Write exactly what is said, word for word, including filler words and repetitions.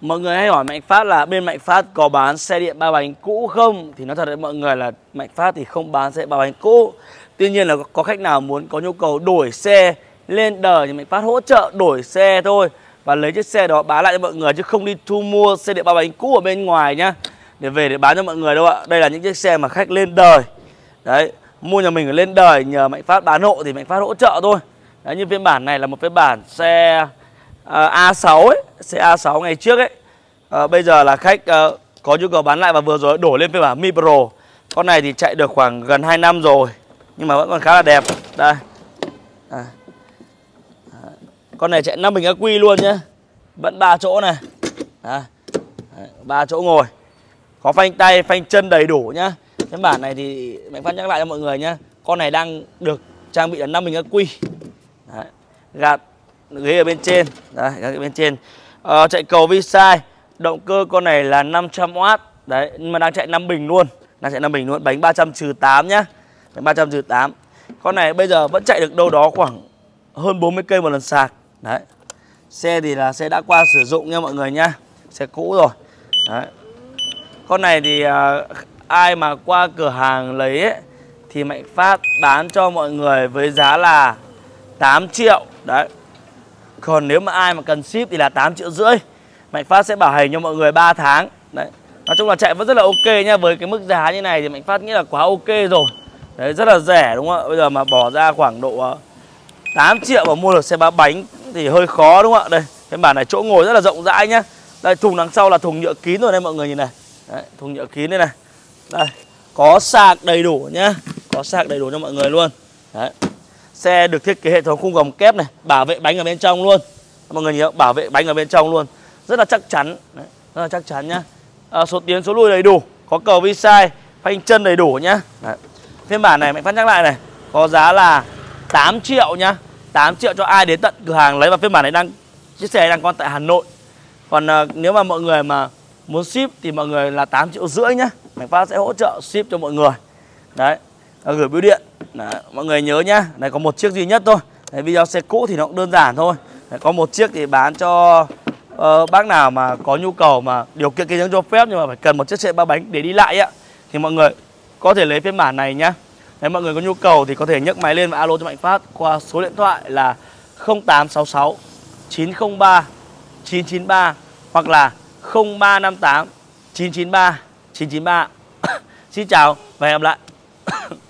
Mọi người hay hỏi Mạnh Phát là bên Mạnh Phát có bán xe điện ba bánh cũ không? Thì nói thật với mọi người là Mạnh Phát thì không bán xe ba bánh cũ. Tuy nhiên là có khách nào muốn có nhu cầu đổi xe lên đời thì Mạnh Phát hỗ trợ đổi xe thôi, và lấy chiếc xe đó bán lại cho mọi người, chứ không đi thu mua xe điện ba bánh cũ ở bên ngoài nhá, để về để bán cho mọi người đâu ạ. Đây là những chiếc xe mà khách lên đời đấy, mua nhà mình lên đời nhờ Mạnh Phát bán hộ thì Mạnh Phát hỗ trợ thôi đấy. Như phiên bản này là một phiên bản xe uh, A sáu ấy, xe A sáu ngày trước ấy, uh, bây giờ là khách uh, có nhu cầu bán lại và vừa rồi đổi lên phiên bản Mi Pro. Con này thì chạy được khoảng gần hai năm rồi nhưng mà vẫn còn khá là đẹp. Đây à. Con này chạy năm bình ắc quy luôn nhá, vẫn ba chỗ này, ba chỗ ngồi, có phanh tay phanh chân đầy đủ nhá. Cái bản này thì Mạnh Phát nhắc lại cho mọi người nhá, con này đang được trang bị là năm bình ắc quy, gạt ghế ở bên trên, đấy, gạt ở bên trên, à, chạy cầu vi sai, động cơ con này là năm trăm oát đấy, nhưng mà đang chạy năm bình luôn, đang chạy năm bình luôn, bánh ba trăm trừ tám nhá, bánh ba trăm trừ tám. Con này bây giờ vẫn chạy được đâu đó khoảng hơn bốn mươi cây một lần sạc. Đấy. Xe thì là xe đã qua sử dụng nha mọi người nhá, xe cũ rồi. Đấy. Con này thì à, ai mà qua cửa hàng lấy ấy, thì Mạnh Phát bán cho mọi người với giá là tám triệu. Đấy. Còn nếu mà ai mà cần ship thì là tám triệu rưỡi. Mạnh Phát sẽ bảo hành cho mọi người ba tháng. Đấy. Nói chung là chạy vẫn rất là ok nha, với cái mức giá như này thì Mạnh Phát nghĩ là quá ok rồi. Đấy, rất là rẻ đúng không ạ? Bây giờ mà bỏ ra khoảng độ tám triệu mà mua được xe ba bánh thì hơi khó đúng không ạ? Đây, cái bản này chỗ ngồi rất là rộng rãi nhá. Đây, thùng đằng sau là thùng nhựa kín rồi đây mọi người nhìn này. Đấy, thùng nhựa kín đây này. Đây, có sạc đầy đủ nhá. Có sạc đầy đủ cho mọi người luôn. Đấy. Xe được thiết kế hệ thống khung gầm kép này, bảo vệ bánh ở bên trong luôn. Mọi người nhìn không? Bảo vệ bánh ở bên trong luôn. Rất là chắc chắn. Đấy, rất là chắc chắn nhá. À, số tiến số lui đầy đủ, có cầu vi sai, phanh chân đầy đủ nhá. Đấy. Phiên bản này Mạnh Phát nhắc lại này, có giá là tám triệu nhá, tám triệu cho ai đến tận cửa hàng lấy, và phiên bản này đang, chiếc xe này đang còn tại Hà Nội. Còn à, nếu mà mọi người mà muốn ship thì mọi người là tám triệu rưỡi nhá, Mạnh Phát sẽ hỗ trợ ship cho mọi người. Đấy, à, gửi bưu điện. Đấy, mọi người nhớ nhá, này có một chiếc duy nhất thôi. Đấy, video xe cũ thì nó cũng đơn giản thôi. Đấy, có một chiếc thì bán cho uh, bác nào mà có nhu cầu mà điều kiện kinh doanh cho phép nhưng mà phải cần một chiếc xe ba bánh để đi lại ạ, thì mọi người có thể lấy phiên bản này nhá. Nếu mọi người có nhu cầu thì có thể nhấc máy lên và alo cho Mạnh Phát qua số điện thoại là không tám sáu sáu chín không ba chín chín ba hoặc là không ba năm tám chín chín ba chín chín ba. Xin chào và hẹn gặp lại.